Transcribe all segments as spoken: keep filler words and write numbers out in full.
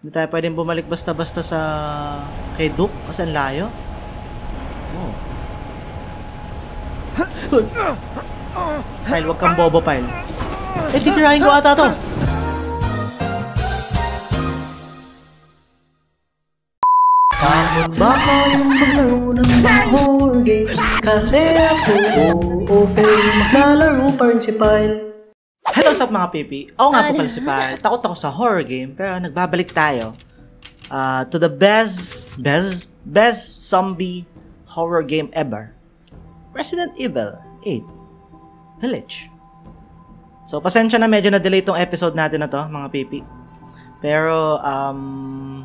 Hindi tayo pwedeng bumalik basta-basta sa kay Duke kasi ang layo. Oh. Pile, wag kang bobo, Pile. Eh, titirahin ko ata to. Bakit ba kayong maglaro ng mga horror games? Kasi ako, okay, maglalaro pa rin si Pile. Hello sa mga pipi. Oo nga po pala si Pile. Takot ako sa horror game, pero nagbabalik tayo uh, to the best, best, best zombie horror game ever. Resident Evil eight Village. So, pasensya na medyo na-delay tong episode natin na to, mga pipi. Pero, um...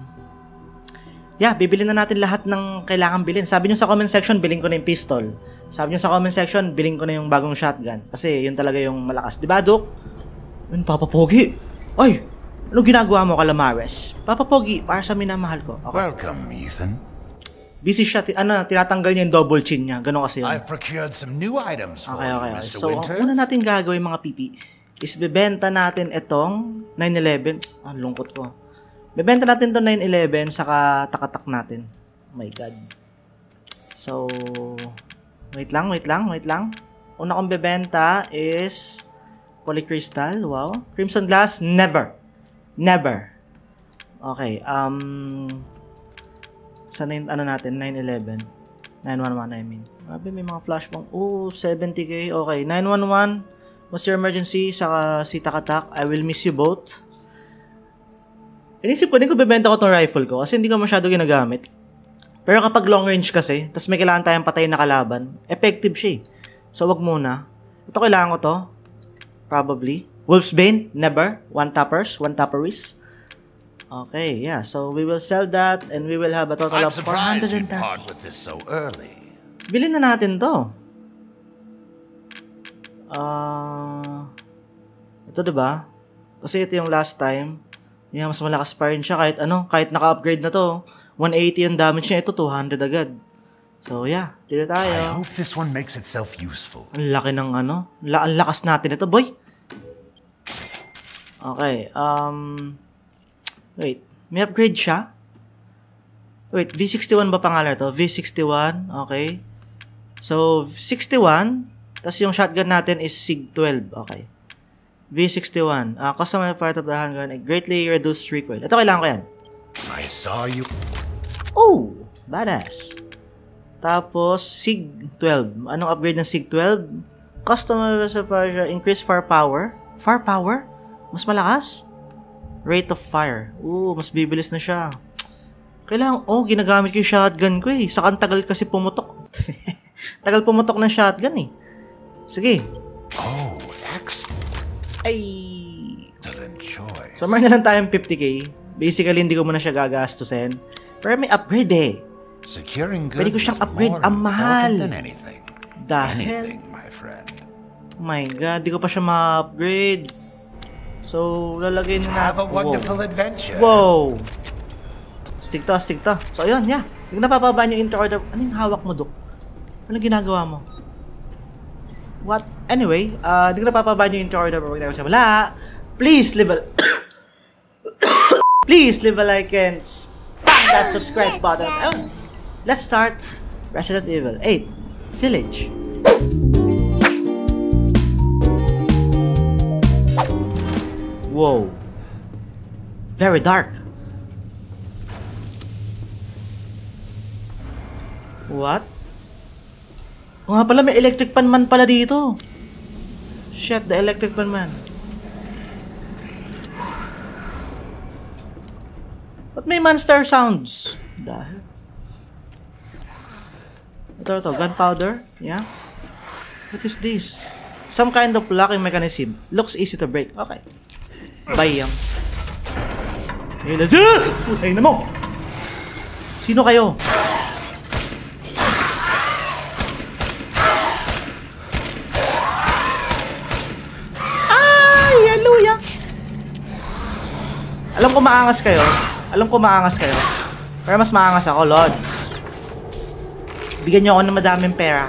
yeah, bibilin na natin lahat ng kailangan bilhin. Sabi nyo sa comment section, bilhin ko na yung pistol. Sabi nyo sa comment section, bilhin ko na yung bagong shotgun. Kasi yun talaga yung malakas. Diba, Duke? Yun, Papa Pogi. Ay, ano ginagawa mo, Calamares? Papa Pogi, para sa minamahal ko. Okay. Welcome, Ethan. Busy siya. Ano, tinatanggal niya yung double chin niya. Ganun kasi yun. I've procured some new items for okay, okay, okay. Mister So, Winters. Una natin gagawin, mga pipi, is bebenta natin itong nine eleven. Ah, lungkot ko. Bebenta natin to nine eleven saka takatak natin. Oh my god. So, wait lang, wait lang, wait lang. Una kong bebenta is polycrystal. Wow. Crimson glass, never. Never. Okay, um sa nine, ano natin, nine eleven. nine one one I mean. Grabe, may mga flashbang. Oh, seventy K. Okay, nine one one. What's your emergency? Saka si takatak. I will miss you both. Inisip ko din ko bebenta ko tong rifle ko kasi hindi ko masyado ginagamit. Pero kapag long range kasi, tapos may kailangan tayong patayin na kalaban, effective siya eh. So wag muna. Ito kailangan ko to. Probably. Wolfsbane, never. One tappers, one tapperies. Okay, yeah. So we will sell that and we will have a total of four hundred thirty. Bilhin na natin to. Uh, ito diba? Kasi ito yung last time. Yeah, mas malakas pa rin siya kahit ano, kahit naka-upgrade na to. one eighty ang damage niya, ito two hundred agad. So yeah, tira tayo. I hope this one makes itself useful. Ang laki ng ano, la ang lakas natin ito, boy. Okay, um wait, may upgrade siya? Wait, V sixty-one ba pangalan to? V sixty-one, okay. So, sixty-one, tapos yung shotgun natin is Sig twelve, okay. V sixty-one. Uh, customer part of the handgun. A greatly reduced recoil. Ito kailangan ko yan. I saw you. Oh! Badass. Tapos, Sig twelve. Anong upgrade ng Sig twelve? Customer part, increase firepower. Firepower? Mas malakas? Rate of fire. Oo, mas bibilis na siya. Kailangan, oh, ginagamit ko yung shotgun ko eh. Saka ang tagal kasi pumutok. Tagal pumutok ng shotgun eh. Sige. Oh, excellent. Ay! So, meron na lang tayong fifty K. Basically, hindi ko muna siya gagastusin. Pero may upgrade eh. Pwede ko siyang upgrade. Ang mahal! Anything. Dahil... Anything, my, oh my God, di ko pa siya ma-upgrade. So, lalagay na natin. Wow. wow! Stick to, stick to. So, yun, yeah. Hindi ko napapabaan yung intro order. Ano yung hawak mo, Duke? Ano ginagawa mo? What? Anyway, uh, di ko napapabaan yung intro order pero huwag wala. Please leave a... Please leave a like and spam that subscribe yes, button. Oh, let's start Resident Evil eight Village. Whoa. Very dark. What? O nga pala, may electric pan man pala dito. Shit, the electric pan man. Ba't may monster sounds? Dahil. Ito, ito. Gunpowder. Yeah. What is this? Some kind of locking mechanism. Looks easy to break. Okay. Bayang. Ayun na. Putay na mo! Sino kayo? Alam ko maangas kayo. Alam ko maangas kayo. Pero mas maangas ako, Lods. Bigyan nyo ako ng madaming pera.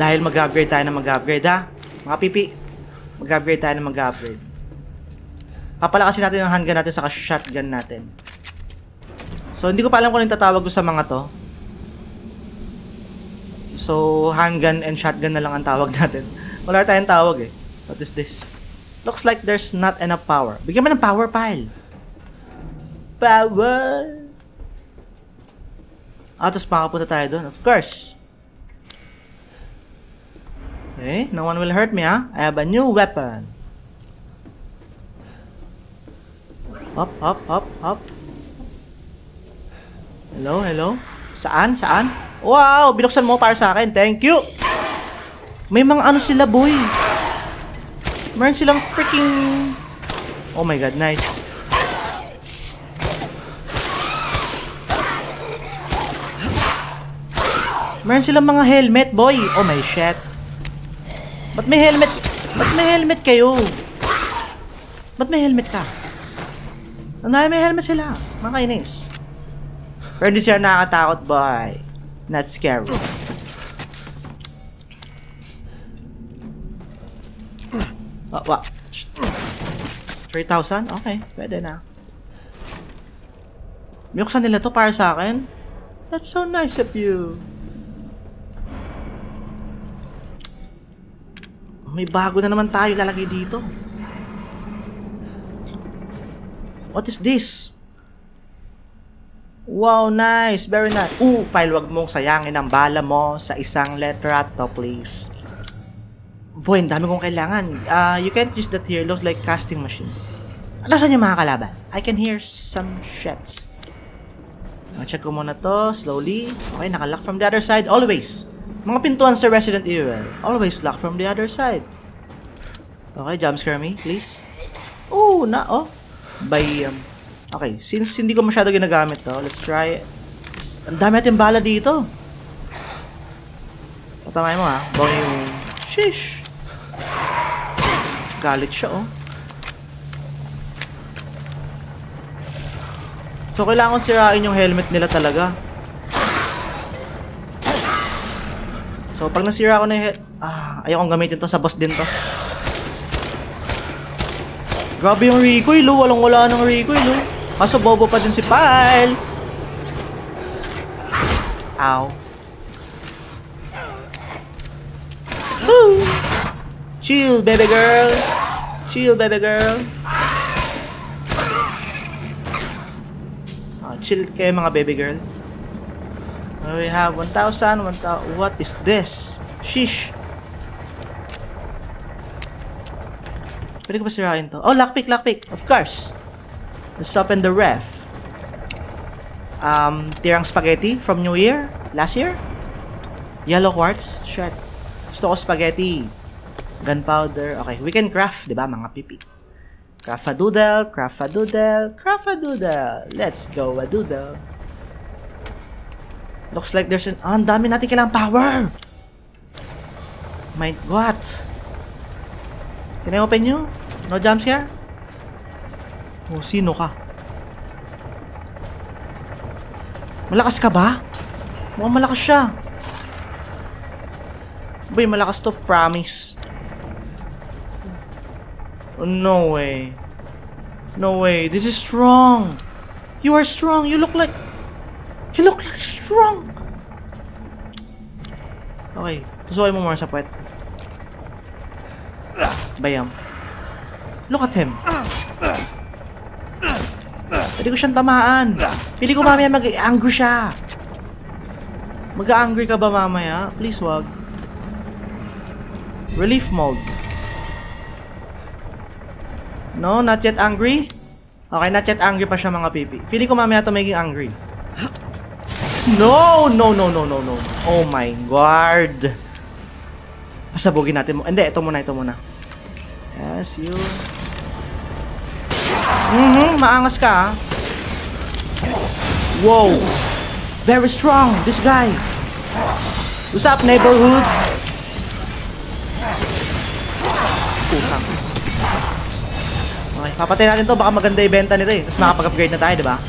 Dahil mag-upgrade tayo ng mag-upgrade, ha? Mga pipi. Mag-upgrade tayo ng mag-upgrade. Papalakasin natin yung handgun natin saka shotgun natin. So hindi ko pa alam kung anong tatawag ko sa mga to. So handgun and shotgun na lang ang tawag natin. Wala tayong tawag eh. What is this? Looks like there's not enough power. Bigyan mo ng power pile. Power! Ah, tapos makapunta tayo doon. Of course. Okay, no one will hurt me ha. I have a new weapon. Hop, hop, hop, hop. Hello, hello. Saan, saan? Wow, binuksan mo para sa akin. Thank you. May mga ano sila, boy. Meron silang freaking... Oh my god, nice. Meron silang mga helmet, boy. Oh my shit. Ba't may helmet? Ba't may helmet kayo? Ba't may helmet ka? Anday, may helmet sila. Mga kainis. Pero hindi siya nakakatakot, boy. Not scary. Oh, wow. three thousand? Okay, pwede na. Binuksan nila to para sa akin? That's so nice of you. May bago na naman tayo lalagay dito. What is this? Wow, nice. Very nice. Ooh, pile, wag mong sayangin ang bala mo sa isang letrato, please. Boy, ang dami kong kailangan. Uh, you can't use that here. Looks like casting machine. Nasaan yung mga kalaban? I can hear some shots. Check ko muna to. Slowly. Okay, nakalock from the other side. Always. Mga pintuan sa Resident Evil, always lock from the other side. Okay, jumpscare me, please. Oh, na, oh. By, um, okay, since hindi ko masyado ginagamit to, let's try. Ang dami natin bala dito. Patamay mo ha, baka yung... Sheesh! Galit siya, oh. So, kailangan sirain yung helmet nila talaga. So, pag nasira ako na yung... Ah, ayokong gamitin to. Sa boss din to. Grabe yung recoil, lo. Walang wala ng recoil, lo. Kaso, bobo pa din si Pyle. Ow. Woo! Chill, baby girl. Chill, baby girl. Ah, chill kayo, mga baby girl. We have one thousand, one thousand. What is this? Sheesh. Pwede ko ba sirahin to? Oh, lockpick, lockpick. Of course. Let's open the ref. Um, tirang spaghetti from New Year? Last year? Yellow quartz? Shit. Gusto ko spaghetti. Gunpowder. Okay, we can craft, di ba? Mga pipi. Craft-a-doodle, craft-a-doodle, craft-a-doodle. Let's go a-doodle. Looks like there's an... Ah, ang dami natin kailangan power! My God! Can I open you? No jumpscare? Oh, sino ka? Malakas ka ba? Mukhang malakas siya. Boy, malakas to. Promise. Oh, no way. No way. This is strong. You are strong. You look like... You look like strong! Okay. Tusukin mo muna sa puwet. Bayam. Look at him. Pwede ko siyang tamaan. Pili ko mamaya mag-angry siya. Mag-angry ka ba mamaya? Please wag. Relief mode. No, not yet angry? Okay, not yet angry pa siya mga pipi. Pili ko mamaya ito maging angry. No, no, no, no, no, no. Oh my God. Pasabugin natin mo. Hindi, ito muna, ito muna. Yes, you. Mm-hmm, maangas ka. Wow. Very strong, this guy. What's up, neighborhood? Pusang. Okay, papatay natin to. Baka maganda ibenta nito eh. Tapos makapag-upgrade na tayo, diba?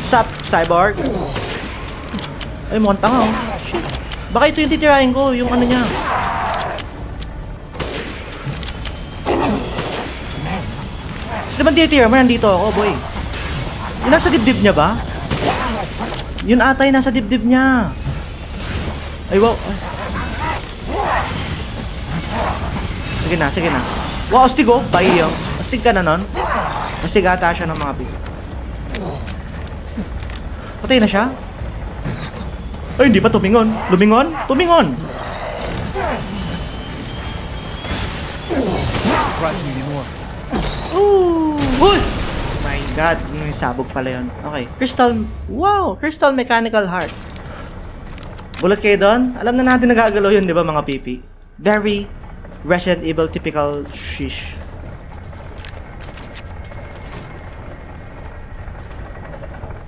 What's up, cyborg? Ay, mukhang tanga, oh. Shit. Baka ito yung titirahin ko, yung ano niya. Diba titira mo, nandito ako, boy. Yung nasa dibdib niya ba? Yun atay, nasa dibdib niya. Ay, wow. Sige na, sige na. Wow, astig oh. Bayo. Astig ka na nun. Astig ata siya ng mga big. Patay na siya? Ay, hindi pa tumingon. Lumingon? Tumingon! Surprise me anymore. Ooh! Uy! Oh my God. May sabog pala yun. Okay. Crystal... Wow! Crystal Mechanical Heart. Bulat kayo doon? Alam na natin nagagalaw yun, di ba mga pipi? Very Resident Evil typical shish.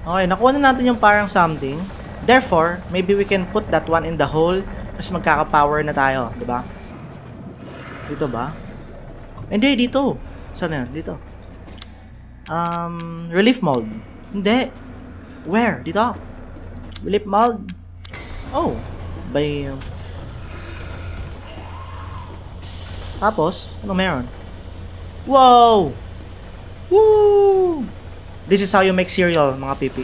Okay. Nakuha na natin yung parang something. Therefore, maybe we can put that one in the hole. Tapos magkaka-power na tayo. Di ba? Dito ba? Hindi, dito. Saan na yun? Dito. Um, relief mold. Hindi. Where? Dito. Relief mold. Oh. By... Um... Tapos, ano meron? Wow! Woo! This is how you make cereal, mga pipi.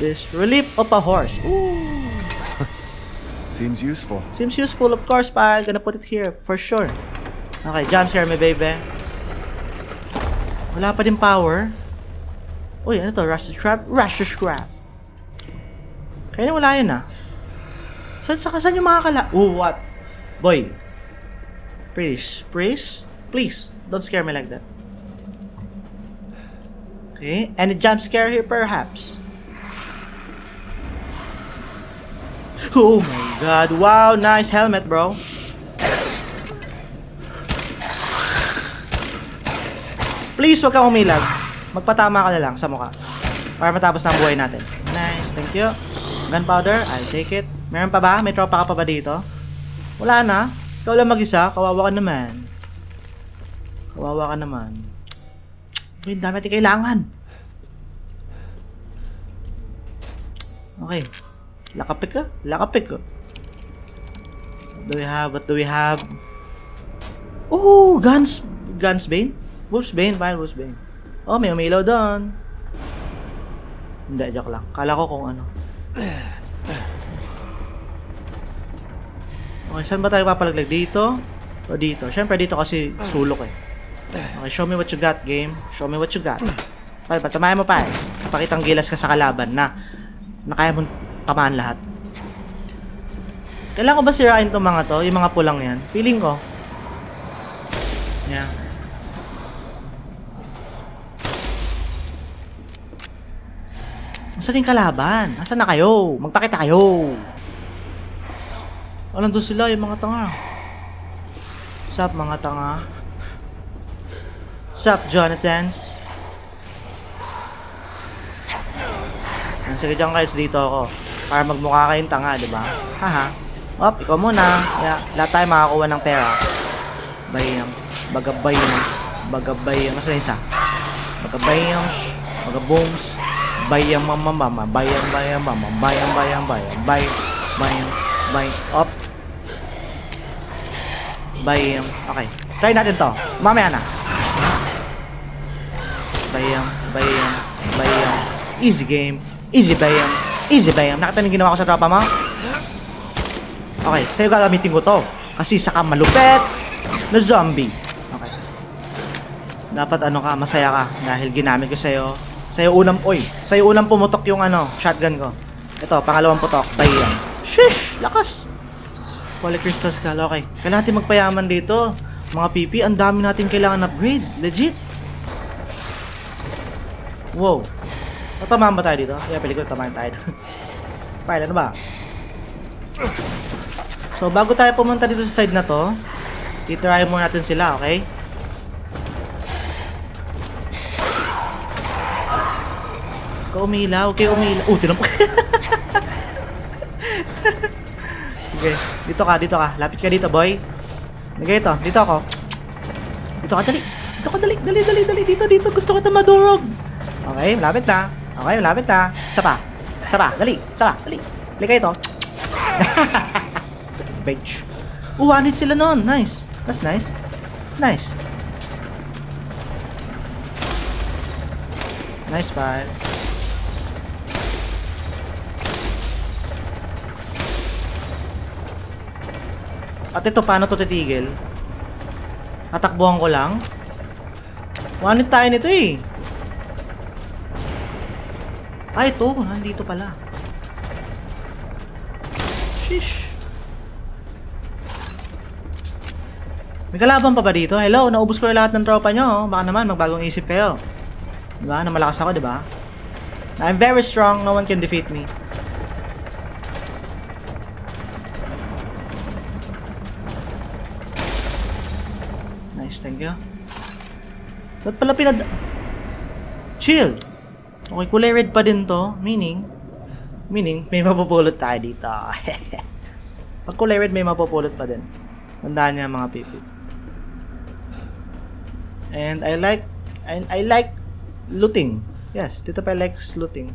This relief of a horse. Ooh. Seems useful. Seems useful, of course, pal. Gonna put it here for sure. Okay, jump scare me, baby. Wala pa din power. Uy, ano to? Rush the trap? Rush the trap. Kaya na wala yun, ah. Saan sa kasan yung mga kala... Ooh, what? Boy. Please. Please? Please. Don't scare me like that. Okay. And a jump scare here, perhaps. Oh my God, wow, nice helmet, bro. Please, wag kang umilag. Magpatama ka na lang sa mukha. Para matapos na ang buhay natin. Nice, thank you. Gunpowder, I'll take it. Meron pa ba? May tropa ka pa ba dito? Wala na. Ikaw lang mag-isa, kawawa ka naman. Kawawa ka naman. Uy, dami natin kailangan. Okay. Lakapik ka? Lakapik ka. What do we have? What do we have? Oh! Guns! Gunsbane? Wolfsbane? Fine, Wolfsbane. Oh, may umilaw doon. Hindi, joke lang. Kala ko kung ano. Okay, saan ba tayo papalaglag? Dito? O dito? Siyempre dito kasi sulok eh. Okay, show me what you got, game. Show me what you got. Pal, patamayan mo pa eh. Pakitang gilas ka sa kalaban na na kaya mo... Tamaan lahat. Kailangan ko ba sirain itong mga to? Yung mga pulang yan? Feeling ko. Yan. Yeah. Asan yung kalaban? Asan na kayo? Magpakita kayo! Alam doon sila yung mga tanga. Sup mga tanga? Sup Jonathans? Sige dyan guys, dito ako. Para magmukha kayong tanga, diba? Haha. Op, ikaw muna. Yeah, lahat tayo makakuha ng pera. Bayang. Bagabayang. Bagabayang. Nasa na isa? Bagabayang. Bagabooms. Bayang mama mama. Bayang bayang mama. Bayang bayang bayang. Bayang. Bayang. Bayang. Op. Bayang. Okay. Try natin to. Mamaya na. Bayang. Bayang. Bayang. Easy game. Easy bayam. Easy bayam. Nakita niyo ginawa ko sa tropa mo? Okay, sa'yo gagamitin ko to. Kasi saka malupet na zombie. Okay. Dapat ano ka, masaya ka. Dahil ginamit ko sa'yo. Sa'yo unang, oy. Sa'yo unang pumutok yung ano, shotgun ko. Ito, pangalawang putok. Bayam. Shish! Lakas! Holy crystals ka. Okay. Kailangan natin magpayaman dito. Mga pipi, ang dami natin kailangan upgrade. Legit. Wow. Tatamaan ba tayo dito? Kaya pelikula, tatamaan tayo dito. Fine, ano ba? So, bago tayo pumunta dito sa side na to, titry muna natin sila, okay? Ikaw umilaw, okay umilaw. Oh, tinampo. Okay, dito ka, dito ka. Lapit ka dito, boy. Nagay ito, dito ako. Dito ka, dali. Dito ka, dali, dali, dali, dali. Dito, dito. Gusto ko na madurog. Okay, malapit na. Okay, malapit na. Isa pa. Isa pa. Dali. Isa pa. Dali. Dali kayo ito. Bench. Uwanid sila noon. Nice. That's nice. Nice. Nice fight. At ito, paano to titigil? Tatakbuhan ko lang? Uwanid tayo nito eh. Ay, ito. Nandito pala. Sheesh. May kalaban pa ba dito? Hello, naubos ko yung lahat ng tropa nyo. Baka naman, magbagong isip kayo. Diba? Na malakas ako, diba? I'm very strong. No one can defeat me. Nice, thank you. Ba't pala pinad... Chill! Okay, kulay red pa din to. Meaning... Meaning, may mapupulot tayo dito. Pag kulay red, may mapupulot pa din. Tandaan niya mga pipi. And I like... And I like looting. Yes, dito pa I like looting.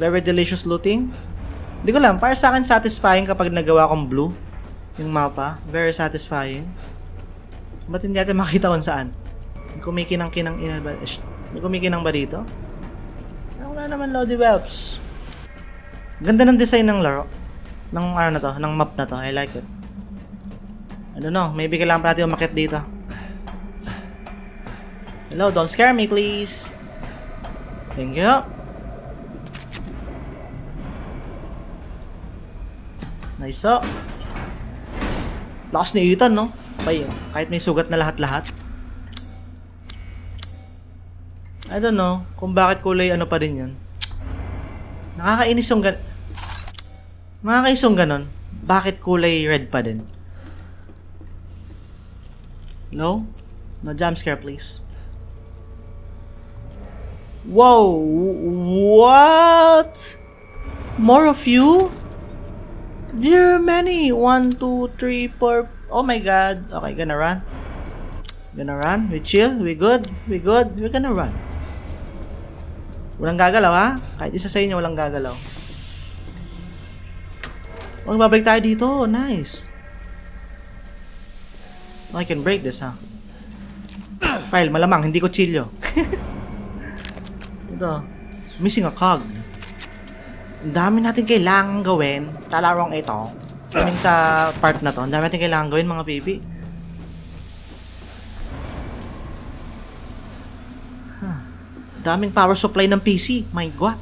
Very delicious looting. Hindi ko lang, para sa akin satisfying kapag nagawa kong blue. Yung mapa. Very satisfying. Ba't hindi natin makita kung saan? May kumikinang-kinang ina ba? May kumikinang ba dito? Wala naman, Lodi Welps. Ganda ng design ng laro. Ng ano na to, ng map na to. I like it. I don't know, maybe kailangan pa natin umakit dito. Hello, don't scare me please. Thank you. Nice o. Lakas ni Ethan, no? Bay, kahit may sugat na lahat-lahat. I don't know kung bakit kulay ano pa din yun. Nakakainis yung gan... Nakakainis yung ganon. Bakit kulay red pa din? No? No jumpscare please. Wow! What? More of you? There are many. One, two, three, four... Oh my god. Okay, gonna run. Gonna run. We chill. We good. We good. We're gonna run. Walang gagalaw ha? Kahit isa sa inyo, walang gagalaw. Oh, babalik tayo dito. Nice. Oh, I can break this ha. Pile, malamang. Hindi ko chilyo. Ito. Missing a cog. Ang dami natin kailangan gawin. Talarong ito. Kaming sa part na to. Ang dami natin kailangan gawin mga baby. Daming power supply ng P C. My God.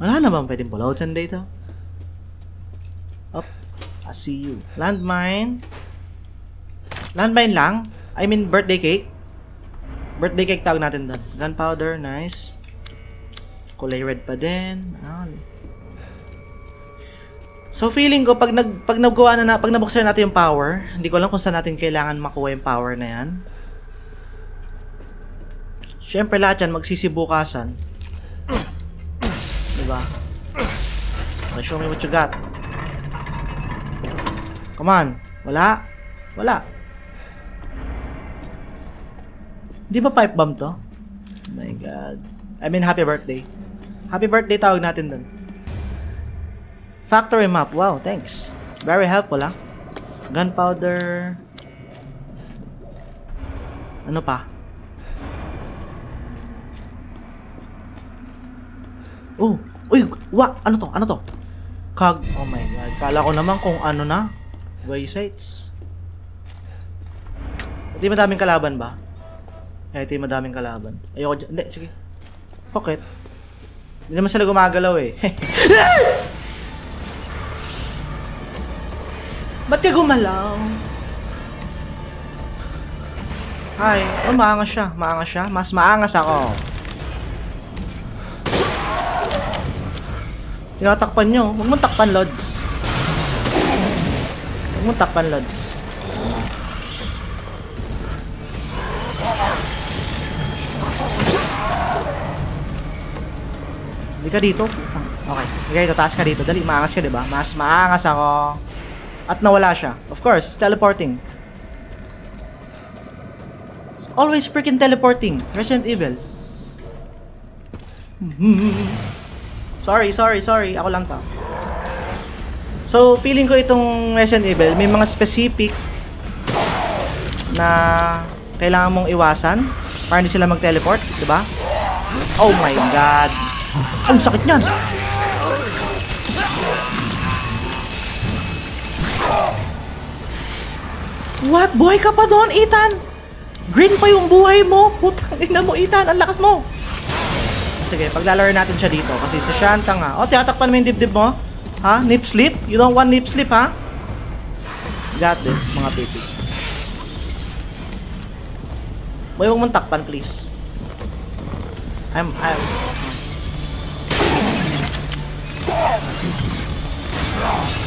Wala na bang pwedeng pulautan dito? Up. I see you. Landmine. Landmine lang? I mean birthday cake. Birthday cake tawag natin doon. Gunpowder. Nice. Kulay red pa din. Ah. So feeling ko pag nag pag nagawa na, na pag nabuksan natin yung power, hindi ko alam kung saan natin kailangan makuha yung power na yan. Siyempre lahat yan, magsisibukasan. Diba? Okay, show me what you got. Come on. Wala? Wala. Di ba pipe bomb to? Oh my god. I mean, happy birthday. Happy birthday tawag natin dun. Factory map. Wow, thanks. Very helpful, ha? Gunpowder. Ano pa? Oh, uy, wa, ano to, ano to? Cog, oh my god, kala ko naman kung ano na. Waysites. Ito yung madaming kalaban ba? Eh, ito yung madaming kalaban. Ayoko dyan, hindi, sige. Pocket. Hindi naman sila gumagalaw eh. Ba't ka gumalaw? Ay, oh maangas siya, maangas siya. Mas maangas ako. Tinatakpan nyo. Huwag mong takpan, Lods. Huwag mong takpan, Lods. Hindi ka dito. Okay. Okay, tataas ka dito. Dali, maangas ka, diba? Mas maangas ako. At nawala siya. Of course, it's teleporting. It's always freaking teleporting. Resident Evil. Sorry, sorry, sorry. Ako lang to. So, feeling ko itong Resident Evil, may mga specific na kailangan mong iwasan para hindi sila mag-teleport, di ba? Oh my god! Ang sakit niyan! What? Buhay ka pa doon, Ethan? Green pa yung buhay mo? Putang ina mo, Ethan. Ang lakas mo. Sige, paglalaro natin siya dito. Kasi sa siyanta nga. O, tiyatakpan mo yung dibdib mo. Ha? Nip slip? You don't want nip slip, ha? Got this, mga baby. May huwag mong takpan, please. I'm... I'm...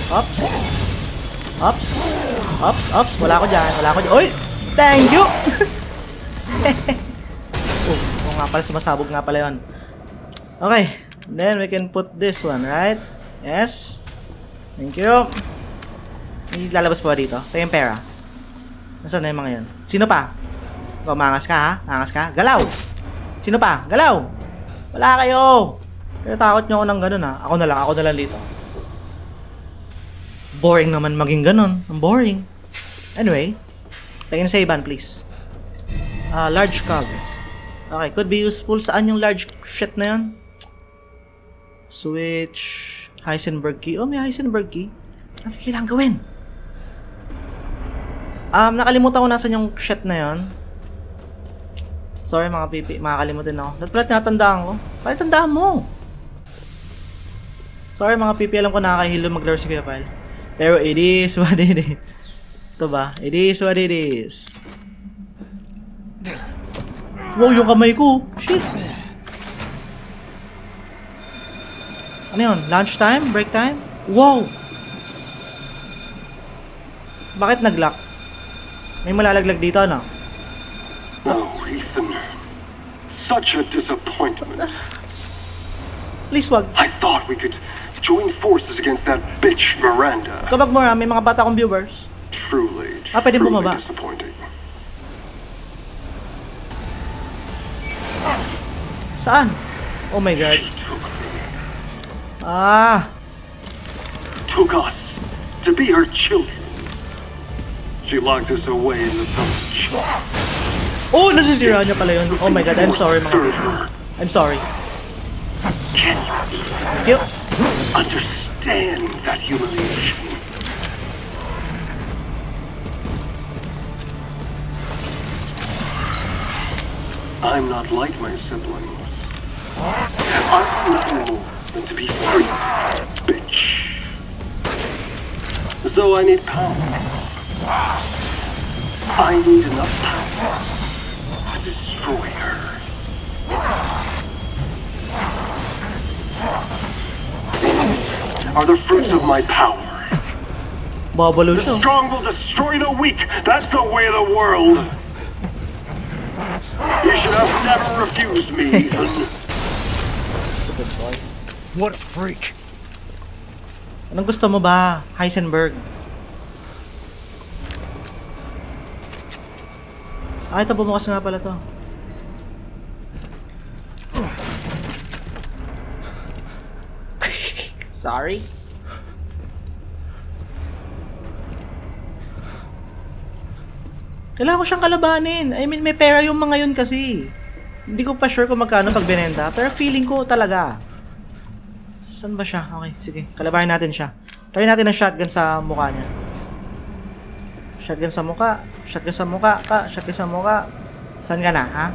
Oops. Ops, ops, ops, wala ko dyan, wala ko dyan. Uy, thank you! oh, oh nga pala, sumasabog nga pala yun. Okay, then we can put this one, right? Yes. Thank you. May lalabas pa ba dito? Ito yung pera. Nasaan na yung mga yun? Sino pa? O, mangas ka ha? Mangas ka? Galaw! Sino pa? Galaw! Wala kayo! Kaya takot nyo ako ng ganun ha. Ako na lang, ako na lang dito. Boring naman maging ganun. Ang boring. Anyway, tingin sa iban, please. Uh, large cogs. Okay, could be useful. Saan yung large shit na yun? Switch. Heisenberg key. Oh, may Heisenberg key. Ano kailangan gawin? Um, nakalimutan ko nasan yung shit na yun. Sorry mga pipi. Makakalimutin ako. Dapat pala tinatandaan ko. Kaya tandaan mo. Sorry mga pipi. Alam ko nakakahilo maglaro si Kuya Pal. Pero it is what it is. Ito ba? It is what it is. Wow, yung kamay ko. Shit. Ano yun? Lunch time? Break time? Wow! Bakit nag-lock? May malalaglag dito, ano? Oh, Ethan. Such a disappointment. Please wag. I thought we could... join forces against that bitch, Miranda. Kapag mora, may mga bata kong viewers. Truly, ah, pwede bumaba. Saan? Oh my god. Ah. Took us to be her children. She locked us away in the village. Oh, nasisiraan niya pala yun. Oh my god, I'm sorry, mga. I'm sorry. Thank you. Understand that humiliation. I'm not like my siblings. I'm not more than to be free, bitch. So I need power. I need enough power to destroy her. Are the fruits of my power. The strong will destroy the weak. That's the way of the world. You should have never refused me. Stupid boy. What a freak. Anong gusto mo ba, Heisenberg? Ah, ito bumukas nga pala to. Sorry. Kailangan ko siyang kalabanin. I mean, may pera yung mga yun kasi. Hindi ko pa sure kung magkano pag binenta. Pero feeling ko talaga. Saan ba siya? Okay, sige. Kalabanin natin siya. Try natin ang shotgun sa mukha niya. Shotgun sa mukha. Shotgun sa mukha. Ka. Shotgun sa mukha. Saan ka na, ha?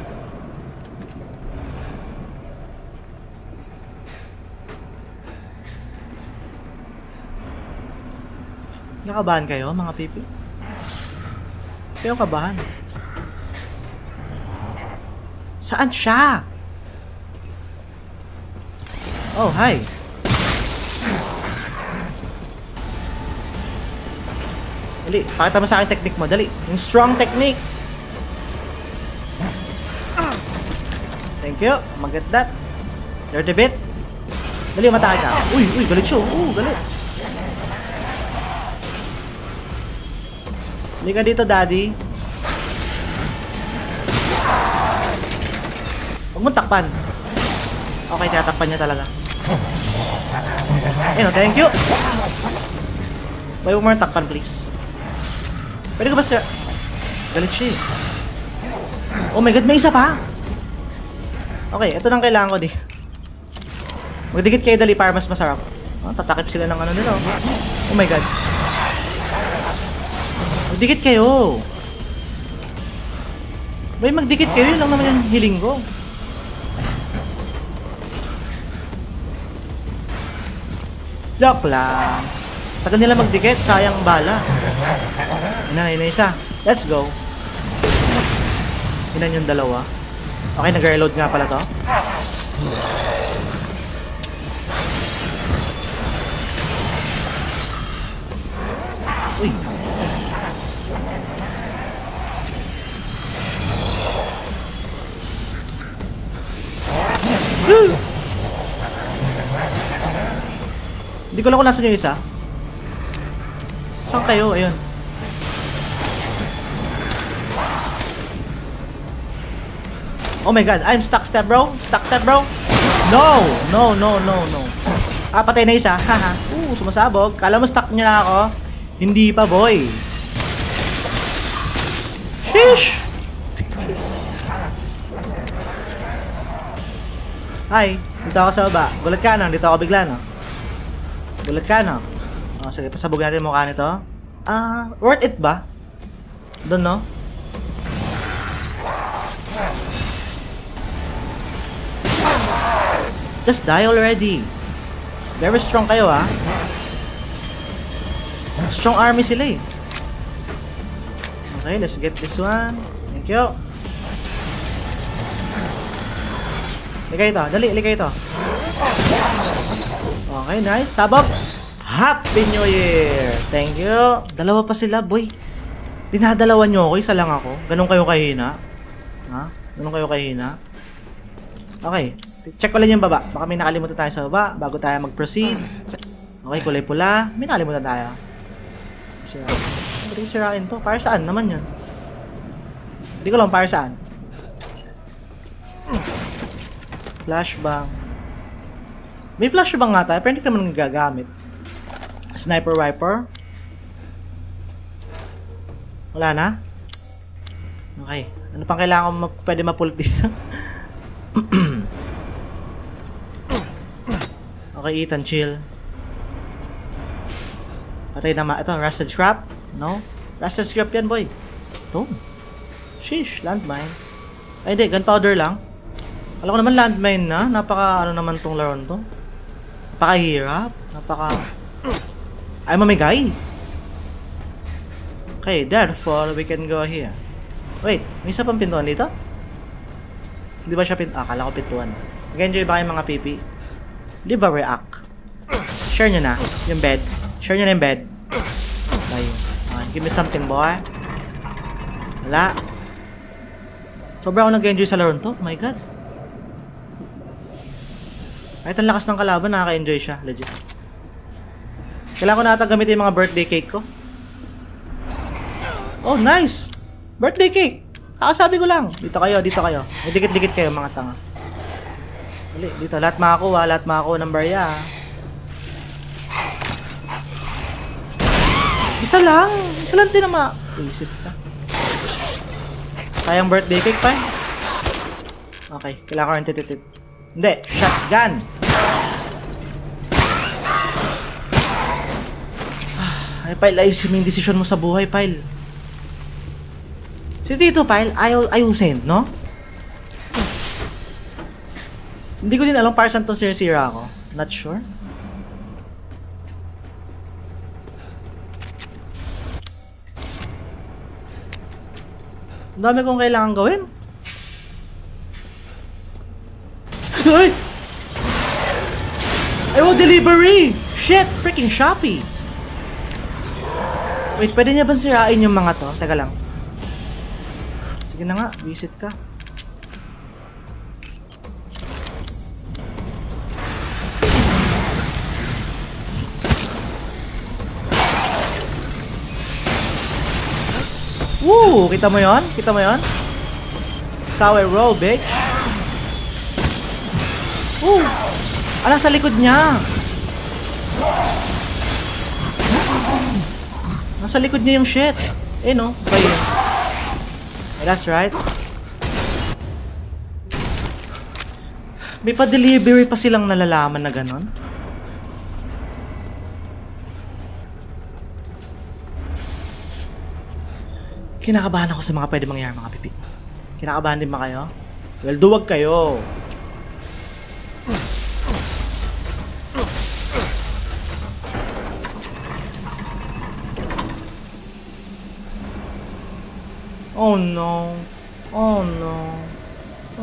Nakabahan kayo, mga pipi? Kayo kabahan. Saan siya? Oh, hi. Dali, pakita mo sa akin technique mo. Dali, yung strong technique. Thank you. Mag-get that. You're the bit. Dali, matake ka. Uy, uy, galit siya. Uy, galit. Hindi ka dito, daddy. Huwag mong takpan. Okay, tatakpan niya talaga. Ayun, thank you. Buy one more takpan, please. Pwede ka ba sir? Galit siya eh. Oh my god, may isa pa! Okay, ito lang kailangan ko di. Magdikit kayo dali para mas masarap. Oh, tatakip sila ng ano nila. Oh my god. Magdikit kayo! May magdikit kayo, yun lang naman yung hiling ko. Lock lang. Tagal nila magdikit, sayang bala. Inan, inan isa. Let's go. Inan yung dalawa. Okay, nag-reload nga pala to. Uy. Hindi ko lang kung nasan yung isa. Saan kayo? Ayun. Oh my god, I'm stuck step bro. Stuck step bro. No! No, no, no, no. Ah, patay na isa. Haha. Uh, sumasabog. Kala mo stuck niya na ako. Hindi pa, boy. Sheesh! Hi. Dito ako sa baba. Gulat ka na. Dito ako bigla na. Gulat ka na. Oh, sige, pasabog natin mukha nito. Ah, uh, worth it ba? Doon, no? Just die already. Very strong kayo, ha? Strong army sila, eh. Okay, let's get this one. Thank you. Ligay ito. Dali, ligay ito. Okay, nice. Sabog. Happy New Year! Thank you. Dalawa pa sila, boy. Dinadalawa nyo ako, isa lang ako. Ganun kayo kahina. Ha? Ganun kayo kahina. Okay. Check ko lang yung baba. Baka may nakalimutan tayo sa baba bago tayo mag-proceed. Okay, kulay pula. May nakalimutan tayo. Sirain. Sirain to. Para saan naman yun? Hindi ko lang para saan. Flashbang. May flashbang nga tayo. Pero hindi naman gagamit. Sniper Rifle. Wala na? Okay. Ano pang kailangan ko ma pwede mapulot dito? Okay, Ethan, chill. Patay naman. Ito, Rusted Trap. No? Rusted Trap yan, boy. Ito. Sheesh, landmine. Ay, hindi. Gunpowder lang. Alam ko naman landmine na. Napaka, ano naman tong laron to. Napakahirap. Napaka... Ay, mamigay! Okay, therefore, we can go here. Wait, may isa pang pintuan dito? Hindi ba siya pintuan? Ah, akala ko pintuan. Mag-enjoy ba kayong mga pipi? Di ba react? Share nyo na yung bed. Share nyo na yung bed. Ayun. Uh, give me something, boy. Wala. Sobra ako nag-enjoy sa laron to. Oh my god. Kahit ang lakas ng kalaban, nakaka-enjoy siya. Legit. Kailangan ko na ata gamitin yung mga birthday cake ko. Oh, nice! Birthday cake! Kakasabi ko lang. Dito kayo, dito kayo. May dikit-dikit kayo, mga tanga. Dali, dito. Lahat makakuha, lahat makakuha ng barya. Isa lang! Isa lang din naman. Iisip ka. Sayang birthday cake pa eh. Okay, kailangan ko rin tititip. Hindi, shotgun! Ay, Pile, ayusin mo yung desisyon mo sa buhay, Pile. So, dito, Pile, ayaw, ayusin, no? Hindi ko din alam para saan itong sinisira ako. Not sure. Ang dami kong kailangan gawin. Ay! I want delivery! Shit! Freaking Shopee! Wait, pwede niya ba sirain yung mga to? Teka lang. Sige na nga, visit ka. Woo! Kita mo yon? Kita mo yon? Sour roll, bitch. Woo! Alam sa likod niya. Nasa likod niya yung shit. Eh no, ba yun? That's right. May pa-delivery pa silang nalalaman na ganon. Kinakabahan ako sa mga pwede mangyari, mga pipi. Kinakabahan din ba kayo? Well, duwag kayo. Oh no. Oh no.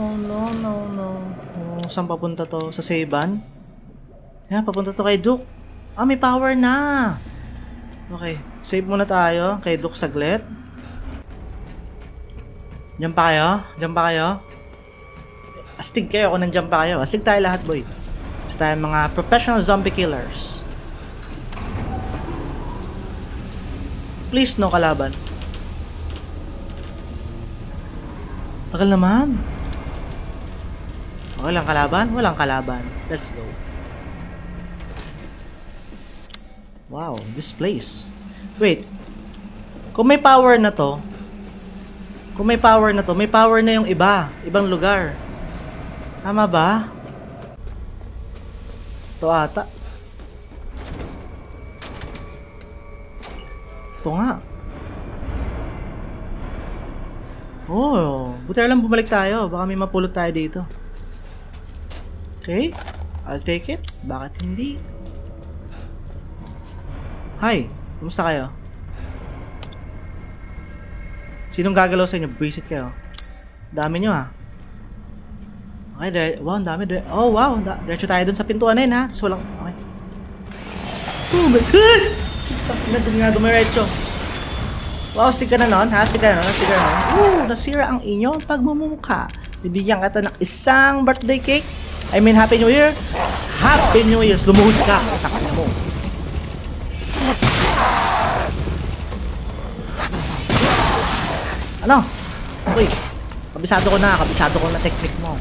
Oh no no no. Oh, saan papunta to? Sa Saban? Yeah, papunta to kay Duke. Ah, may power na. Okay, save muna tayo kay Duke saglit. Diyan pa kayo? Diyan pa kayo? Astig kayo kung nandiyan pa kayo. Astig tayo lahat, boy. Kasi tayo mga professional zombie killers. Please no kalaban. Tagal naman. Walang kalaban? Walang kalaban. Let's go. Wow, this place. Wait. Kung may power na to, kung may power na to, may power na yung iba. Ibang lugar. Tama ba? Ito ata. Ito nga. Oh, buti lang bumalik tayo. Baka may mapulot tayo dito. Okay, I'll take it. Bakit hindi? Hi, kumusta kayo? Sinong gagalaw sa inyo? Visit kayo. Dami nyo ha. Okay, there, wow, dami there. Oh, wow, da diretso tayo dun sa pintuan na yun ha. Tapos walang, okay. Oh my god! Doon nga dumiretso. Wow, stick ka na nun, ha? Stick ka na nun, stick ka na nun. Woo! Nasira ang inyong pagmumukha. Bibigyan ka ng isang birthday cake. I mean, Happy New Year. Happy New Year. Lumuhod ka. Takot mo. Ano? Uy. Kabisado ko na. Kabisado ko na technique mo.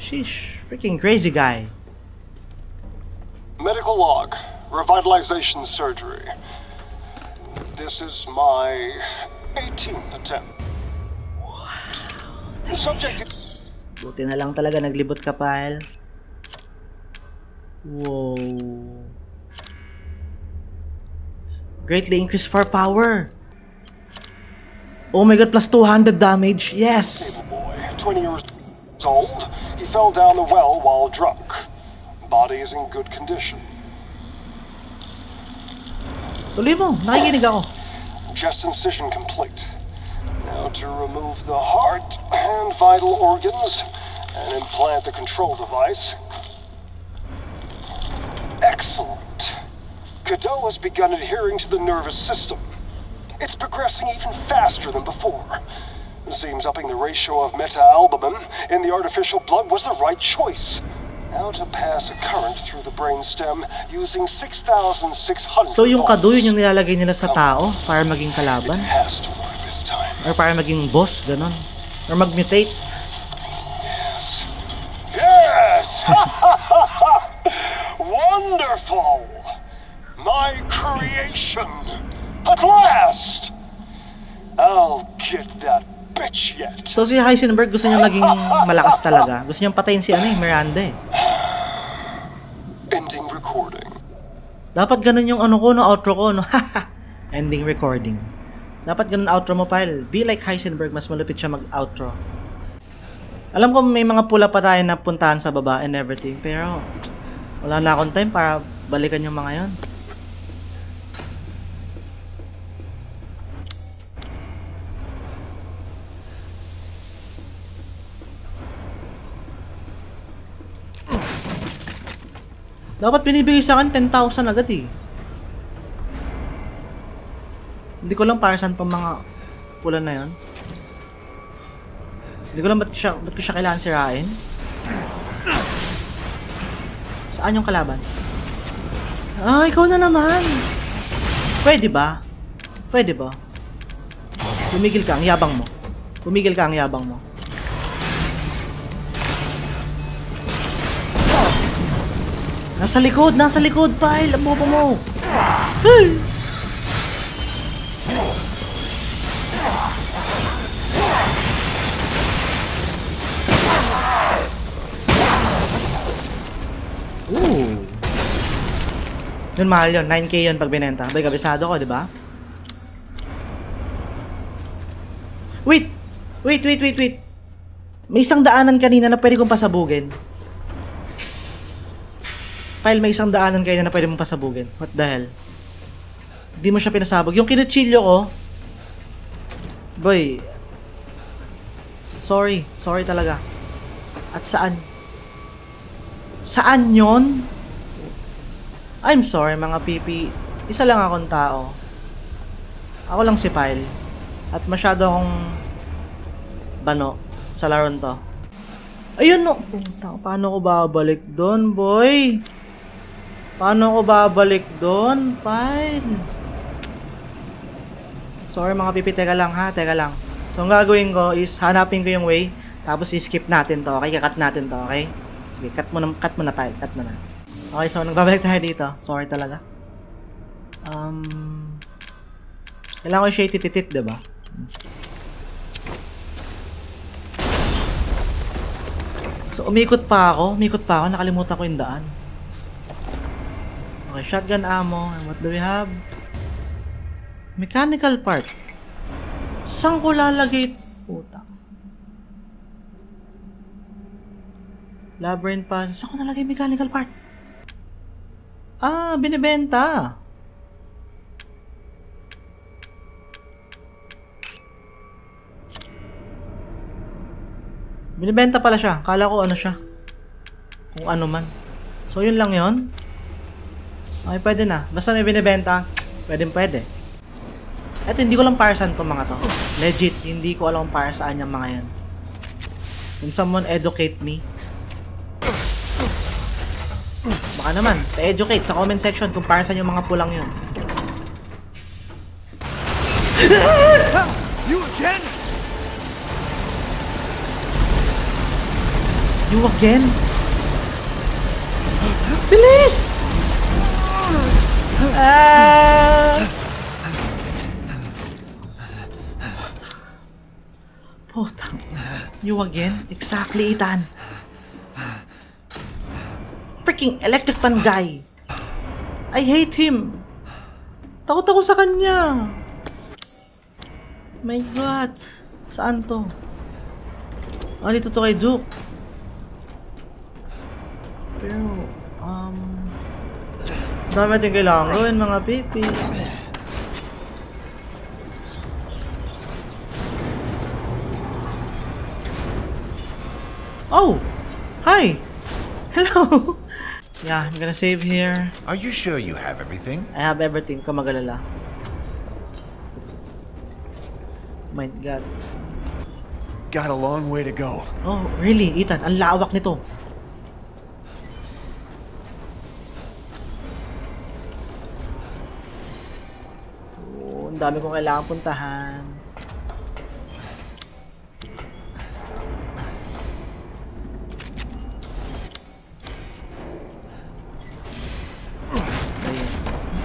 Sheesh. Freaking crazy guy. Medical log. Revitalization surgery. This is my eighteenth attempt. Wow. The subject is... Buti na lang talaga naglibot ka, pal. Wow. Greatly increased firepower. Oh my god, plus two hundred damage. Yes. Boy, twenty years old. He fell down the well while drunk. Body is in good condition. Tuloy mo, nakikinig ako. Chest incision complete. Now to remove the heart and vital organs and implant the control device. Excellent. Cadeau has begun adhering to the nervous system. It's progressing even faster than before. It seems upping the ratio of metaalbumin in the artificial blood was the right choice. Now to pass a current through the brainstem using six thousand six hundred. So yung kaduyo yung nilalagay nila sa tao para maging kalaban? Or para maging boss, ganon? Or mag-mutate? Yes! Yes! Wonderful! My creation! At last! I'll get that bitch yet! So si Heisenberg gusto niya maging malakas talaga. Gusto niyang patayin si ano eh, Miranda eh. Ending recording. Dapat ganun yung ano ko, no, outro ko, no. Ending recording. Dapat ganun outro mo, pal. Be like Heisenberg, mas malupit siya mag-outro. Alam ko may mga pula pa tayo na puntahan sa baba and everything, pero wala na akong time para balikan yung mga yon. Dapat binibigay sa akin ten thousand agad eh. Hindi ko lang para saan itong mga pula na yun. Hindi ko lang ba't, siya, ba't ko siya kailangan sirain. Saan yung kalaban? Ah, ikaw na naman! Pwede ba? Pwede ba? Tumigil ka, ang yabang mo. Tumigil ka, ang yabang mo. Nasa likod! Nasa likod! Pahil! Ang bobo mo! Hey! Yun mahal yun, nine K yun pag binenta. Bay, kabisado ko, diba? Wait! Wait, wait, wait, wait! May isang daanan kanina na pwede kong pasabugin. Pile, may isang daanan kanina na pwede mong pasabugin. What the hell? Di mo siya pinasabog. Yung kinuchilyo ko, boy, sorry. Sorry talaga. At saan? Saan yon? I'm sorry mga pipi. Isa lang akong tao. Ako lang si Pile. At masyado akong bano sa laron to. Ayun no. Puta, paano ko babalik doon, boy? Paano ko babalik doon, Pile? Sorry mga pipi, teka lang ha, teka lang. So ang gagawin ko is hanapin ko yung way, tapos i-skip natin to, okay? Kakat natin to, okay? Sige, cut mo na, cut mo na Pile, cut mo na. Okay, so nagbabalik tayo dito. Sorry talaga. Um Kailangan ko siya itititit, diba? So, umikot pa ako. Umikot pa ako. Nakalimutan ko yung daan. Okay, shotgun ammo. And what do we have? Mechanical part. Saan ko lalagay? Puta. Labyrinth pa. Saan ko nalagay mechanical part? Ah, binibenta. Binibenta pala siya. Kala ko ano siya. Kung ano man. So, yun lang yun. Okay, pwede na. Basta may binibenta, pwede pwede. Eto, hindi ko lang para saan itong mga to. Legit, hindi ko alam para saan yung mga yan. Can someone educate me? Baka naman, pa-educate sa comment section kung para saan yung mga pulang yun. You again? You again? Bilis! Ah! Putang. You again? Exactly, Ethan. Freaking electric pan guy. I hate him. Takot ako sa kanya. My God. Saan to? Ah, dito to kay Duke. Pero, um, dami natin kailangan gawin mga pipi. Oh! Hi! Hello! Yeah, I'm gonna save here. Are you sure you have everything? I have everything. Kung mag-alala. My God. Got a long way to go. Oh, really? Ethan, ang lawak nito. Ang dami kong kailangan puntahan.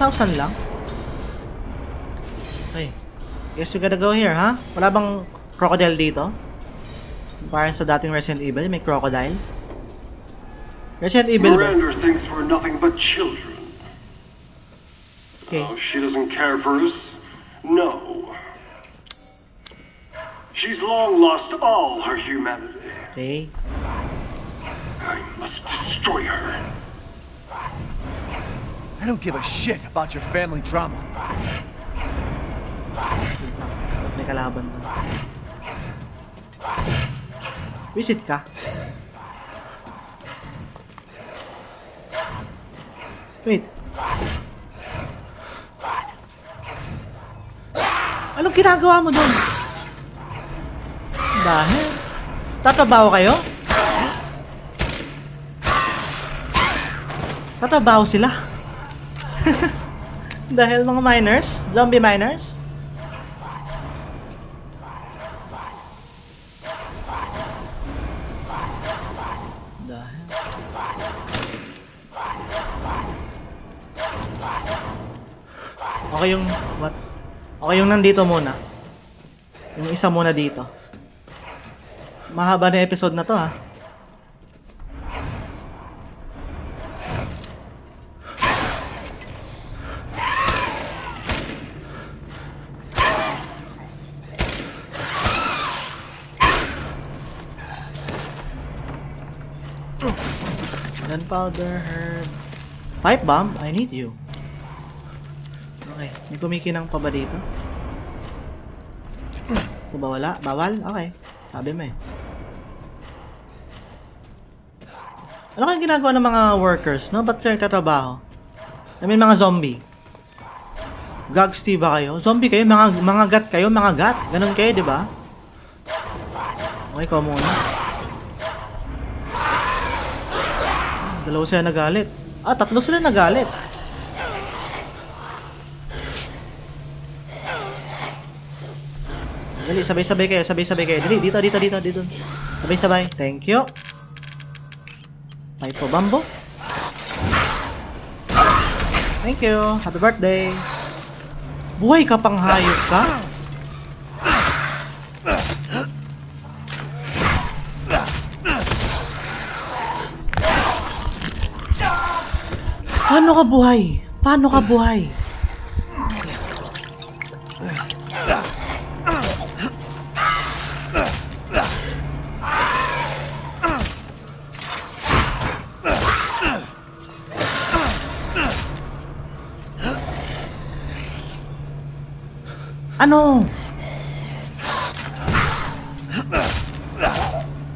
one thousand lang? Okay. Guess we gotta go here, ha? Huh? Wala bang crocodile dito? Parang sa dating Resident Evil, may crocodile. Resident Evil ba? Miranda thinks we're nothing but children. Okay. Oh, she doesn't care for us. No. She's long lost all her humanity. Okay. I must destroy her. I don't give a shit about your family drama. May kalaban mo. Visit ka. Wait. Anong ginagawa mo doon? Dahil? Tatabaho kayo? Tatabaho sila? Dahil mga miners? Zombie miners? Dahil? Okay yung... What? Okay, yung nandito muna. Yung isa muna dito. Mahaba na episode na to, ha? Gunpowder, herb. Pipe bomb? I need you. Okay, may kumikinang pa ba dito? Ito ba wala? Bawal? Okay. Sabi mo eh. Ano kaya ginagawa ng mga workers, no? Ba't sila nagtatrabaho? I mean, mga zombie. Gagsty ba kayo? Zombie kayo? Mga, mga gat kayo? Mga gat? Ganun kayo, di ba? Okay, ikaw muna. Dalawa sila nagalit. Ah, tatlo sila nagalit. Dali, sabay-sabay kayo, sabay-sabay kayo. Dali, dito, dito, dito, dito. Sabay-sabay. Thank you. May po, bambo. Thank you. Happy birthday. Buhay ka pang hayop ka. Paano ka buhay? Paano ka buhay? Ano?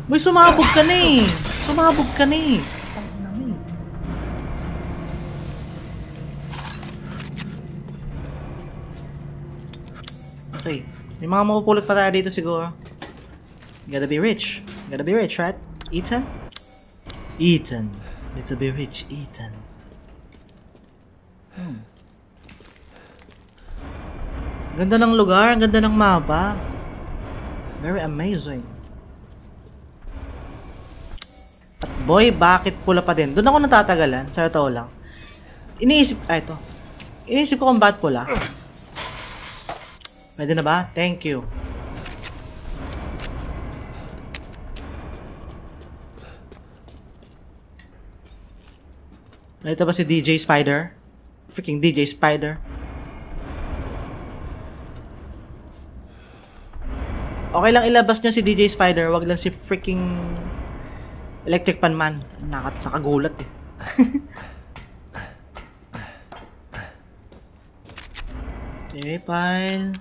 May sumabog ka na eh. Sumabog ka na eh. Okay. May mga mapupulot pa tayo dito siguro. Gotta be rich. Gotta be rich, right? Ethan? Ethan. Need to be rich, Ethan. Hmm. Ganda ng lugar, ganda ng mapa. Very amazing. At boy, bakit pula pa din? Doon ako natatagalan, sa tao lang. Iniisip, ah ito. Iniisip ko kung bakit pula. Pwede na ba? Thank you. Ito ba si D J Spider? Freaking D J Spider. Okay lang ilabas nyo si D J Spider, wag lang si freaking Electric Panman. Nakat nakagulat eh. Okay, fine.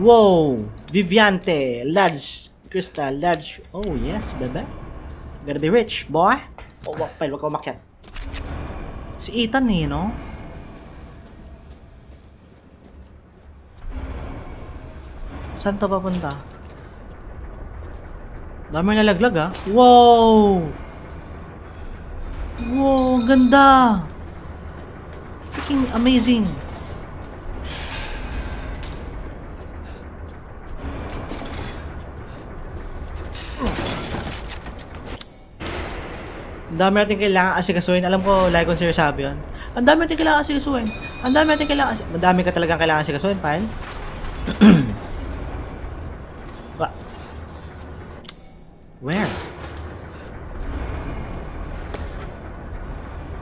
Wow! Viviante! Large crystal, large... Oh yes, bebe. Gotta be rich, boy! Oh, wag pa, wag ka umakyat. Si Ethan eh, no? Saan to papunta? Dami na laglag ah. Wow! Wow, ganda! Freaking amazing! Ang dami natin kailangan asikasuhin. Alam ko, like kong sinasabi yun. Ang dami natin kailangan asikasuhin. Ang dami natin kailangan asikasuhin. Ang dami ka talagang kailangan asikasuhin, pal. Where?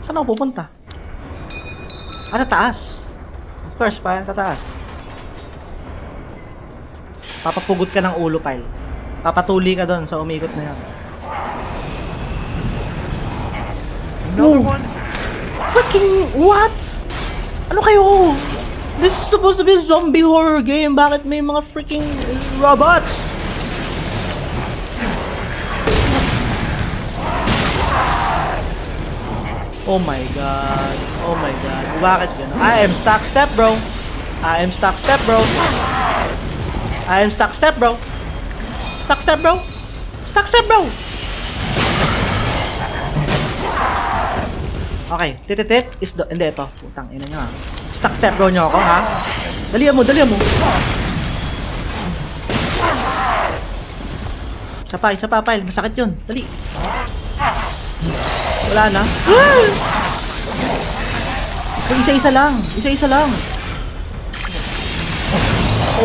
Saan ako pupunta? Ah, tataas. Of course, pal. Tataas. Papapugot ka ng ulo, pal. Papatuli ka doon sa umikot na yan. No. Fucking what? Ano kayo? This is supposed to be a zombie horror game. Bakit may mga freaking robots? Oh my god. Oh my god. Bakit gano'n? I am stuck step bro. I am stuck step bro. I am stuck step bro. Stuck step bro. Stuck step bro. Okay, tititit is the... Hindi, ito. Putang ina nyo ha. Stuck step bro nyo ako, ha? Dalihan mo, dalihan mo. Isa pa, isa pa, pal. Masakit yun. Dali. Wala na. Isa-isa lang. Isa-isa lang.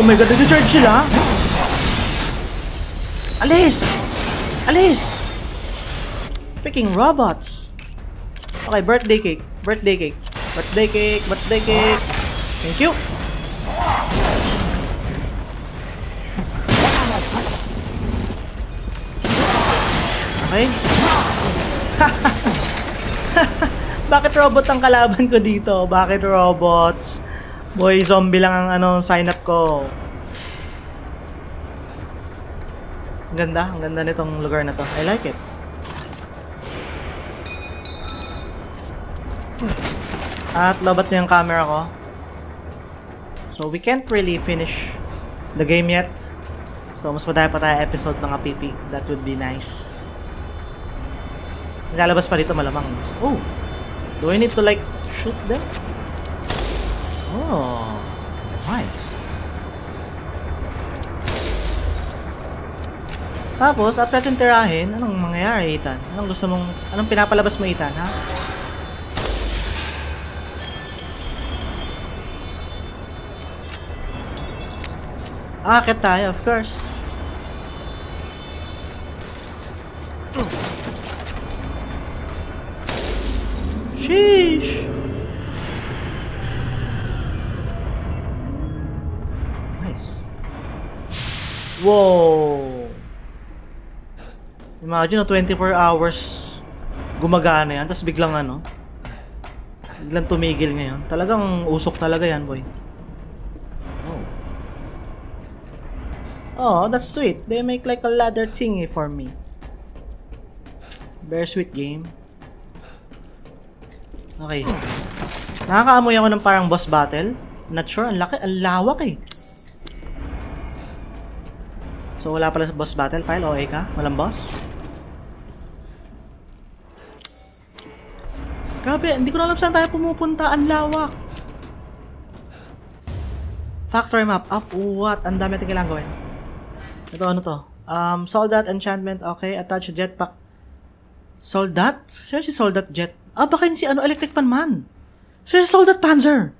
Oh my god, nag-charge sila. Alis! Alis! Freaking robots. Okay, birthday cake, birthday cake, birthday cake, birthday cake. Thank you. Bakit robot ang kalaban ko dito? Bakit robots? Boy, zombie lang ang ano, sign up ko. Ang ganda, ang ganda nitong lugar na to. I like it. At labat na yung camera ko. So we can't really finish the game yet. So mas madaya pa tayo episode mga pipi. That would be nice. Nalabas pa dito malamang. Oh! Do I need to like shoot them? Oh! Nice! Tapos, at natin tirahin, anong mangyayari, Ethan? Anong gusto mong, anong pinapalabas mo, Ethan, ha? Aakit tayo, of course. Sheesh! Nice. Whoa! Imagine, no, twenty-four hours gumagana yan, tapos biglang ano, biglang tumigil ngayon. Talagang usok talaga yan, boy. Oh, that's sweet. They make like a ladder thingy for me. Very sweet game. Okay. Nakakaamoy ako ng parang boss battle. Not sure. Ang laki. Ang lawak eh. So wala pala sa boss battle file. O A ka? Walang boss? Grabe. Hindi ko na alam saan tayo pumupunta. Ang lawak. Factory map. Up. What? Ang dami natin kailangan gawin. Ito, ano to? Um, soldat, enchantment, okay. Attach jetpack. Soldat? Seriously, soldat jet? Ah, baka yun si ano, electric panman. Seriously, soldat panzer.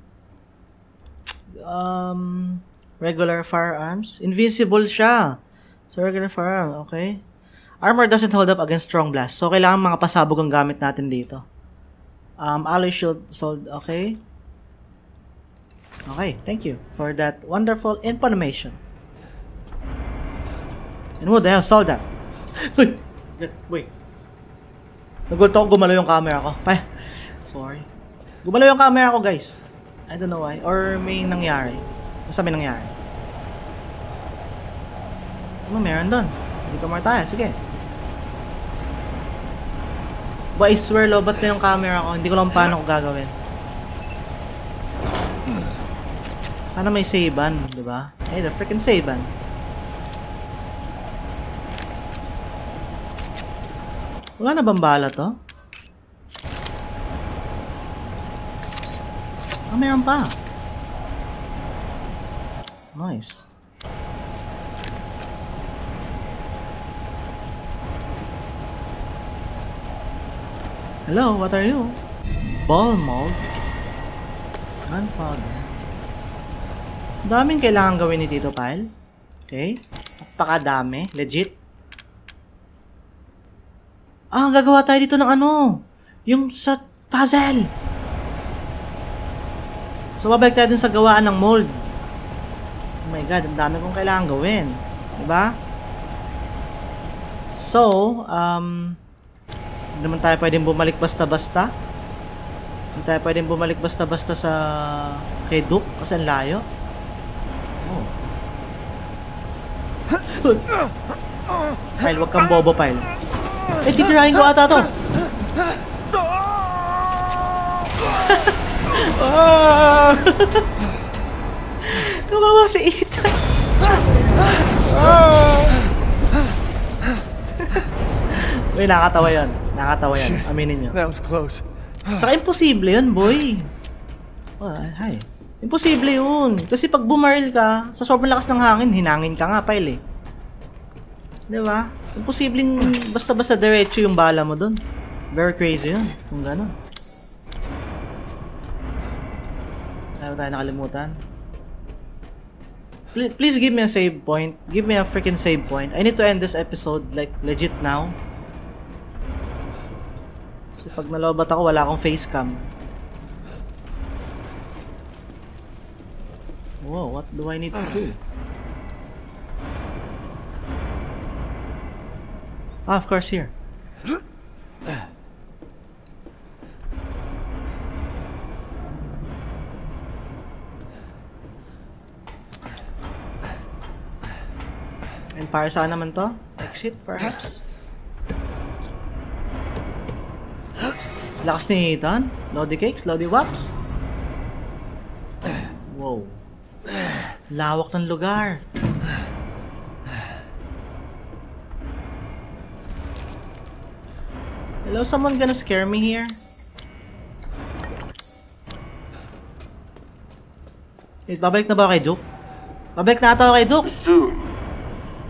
Um, regular firearms. Invincible siya. So, regular firearm, okay. Armor doesn't hold up against strong blast. So, kailangan mga pasabog ang gamit natin dito. Um, alloy shield, sold, okay. Okay, thank you for that wonderful information. And what the hell, soldat? Uy! Wait. Nagulat ako, gumalaw yung camera ko. Pah! Sorry. Gumalaw yung camera ko, guys. I don't know why. Or may nangyari. Basta may nangyari. Ano, meron doon? Dito mara tayo. Sige. But I swear, lobat na yung camera ko. Hindi ko lang paano ko gagawin. Sana may savean, diba? Eh, the freaking savean. Wala na bang bala to? Ah, meron pa. Nice. Hello, what are you? Ball mold? Grandfather. Daming kailangan gawin ni Tito Pile. Okay. Napakadami. Legit. Ah, gagawa tayo dito ng ano? Yung sa puzzle. So, babalik tayo dun sa gawaan ng mold. Oh my god, ang dami kong kailangan gawin. Diba? So, um, hindi naman tayo pwedeng bumalik basta-basta. Hindi tayo pwedeng bumalik basta-basta sa kay Duke kasi ang layo. Oh. Pile, wag kang bobo, Pile. Eh, titirahin ko ata to. Oh! Kawawa si Ethan. Uy, nakatawa yun. Nakatawa yun. Aminin nyo. That was close. Saka imposible yun, boy. Oh, hi. Imposible yun. Kasi pag bumaril ka, sa sobrang lakas ng hangin, hinangin ka nga, Pile eh. Diba? Imposibleng basta-basta diretso yung bala mo dun. Very crazy yun. Kung gano'n. Wala ba tayo nakalimutan? Please, please give me a save point. Give me a freaking save point. I need to end this episode like legit now. Kasi pag nalobat ako, wala akong facecam. Whoa, what do I need to do? Ah, of course, here. Para saan naman to? Exit perhaps? Lakas ni Ethan. Lodi cakes, lodi waps. Wow. Lawak ng lugar. Hello, someone gonna scare me here? Wait, babalik na ba kay Duke? Babalik na ata kay Duke? Soon,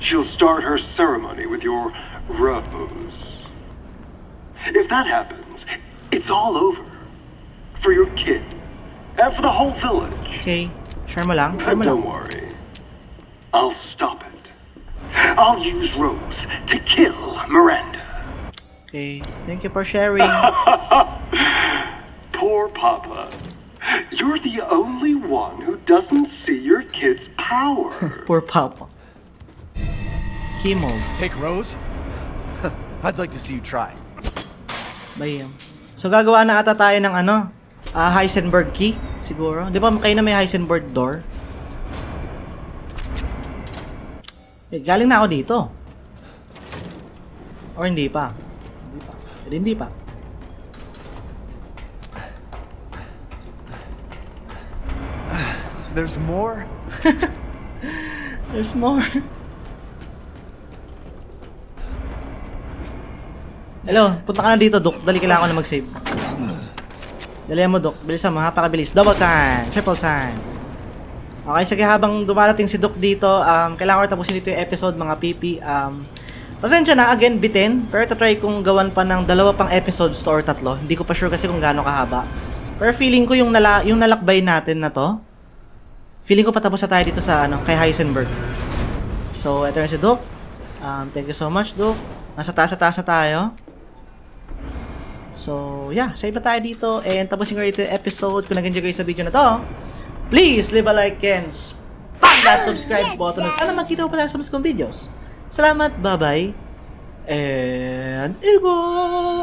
she'll start her ceremony with your rose. If that happens, it's all over. For your kid. And for the whole village. Okay. Share mo lang. Share mo lang. Don't worry. I'll stop it. I'll use Rose to kill Miranda. Okay. Thank you for sharing. Poor Papa. You're the only one who doesn't see your kid's power. Poor Papa. Chemo. Take Rose? I'd like to see you try. Bayam. So gagawa na ata tayo ng ano, uh, Heisenberg key siguro. 'Di ba kayo na may Heisenberg door? Eh, galing na ako dito. Or hindi pa. Hindi pa. Eh, hindi pa. There's more. There's more. Hello, punta ka na dito, Duke. Dali, kailangan ko na mag-save. Dali mo, Duke. Bilisan mo, ha? Pakabilis. Double time! Triple time! Okay, sige, habang dumarating si Duke dito, um, kailangan ko tapusin dito yung episode, mga pipi. Um, pasensya na, again, bitin. Pero tatry kong gawan pa ng dalawa pang episodes to or tatlo. Hindi ko pa sure kasi kung gaano kahaba. Pero feeling ko yung, nala yung nalakbay natin na to, feeling ko patapos na tayo dito sa, ano, kay Heisenberg. So, eto yung si Duke. Um, thank you so much, Duke. Nasa taas-taas na tayo. So, yeah, save na tayo dito and tapusin ko dito yung episode. Kung nag-enjoy kayo sa video na to, please leave a like and spam that subscribe button. Sana makita ko pala sa mas kong videos. Salamat, bye-bye, and ego!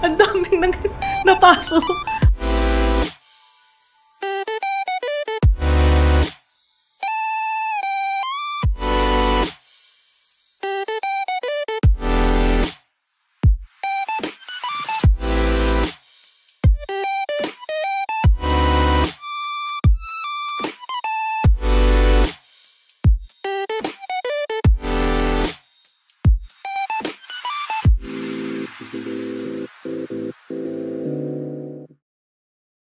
Ang daming nang napasok.